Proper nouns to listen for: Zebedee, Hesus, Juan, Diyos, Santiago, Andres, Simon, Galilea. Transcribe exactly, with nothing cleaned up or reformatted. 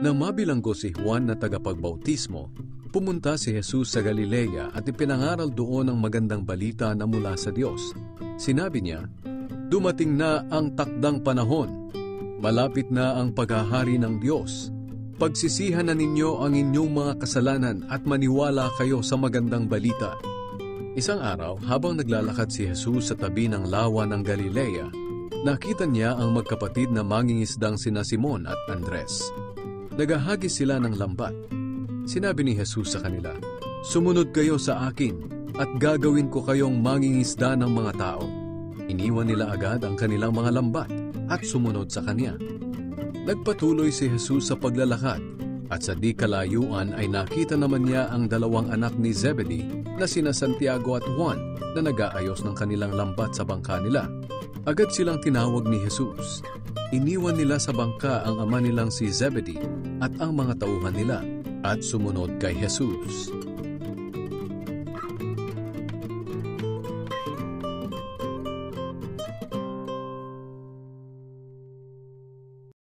Nang mabilanggo si Juan na tagapagbautismo, pumunta si Hesus sa Galilea at ipinangaral doon ang magandang balita na mula sa Diyos. Sinabi niya, "Dumating na ang takdang panahon. Malapit na ang paghahari ng Diyos. Pagsisihan na ninyo ang inyong mga kasalanan at maniwala kayo sa magandang balita." Isang araw, habang naglalakad si Hesus sa tabi ng lawa ng Galilea, nakita niya ang magkapatid na mangingisdang sina Simon at Andres. Nagahagis sila ng lambat. Sinabi ni Hesus sa kanila, "Sumunod kayo sa akin at gagawin ko kayong mangingisda ng mga tao." Iniwan nila agad ang kanilang mga lambat at sumunod sa kanya. Nagpatuloy si Hesus sa paglalakad at sa di kalayuan ay nakita naman niya ang dalawang anak ni Zebedee na sina Santiago at Juan na nag-aayos ng kanilang lambat sa bangka nila. Agad silang tinawag ni Hesus. Iniwan nila sa bangka ang ama nilang si Zebedee at ang mga tauhan nila at sumunod kay Hesus.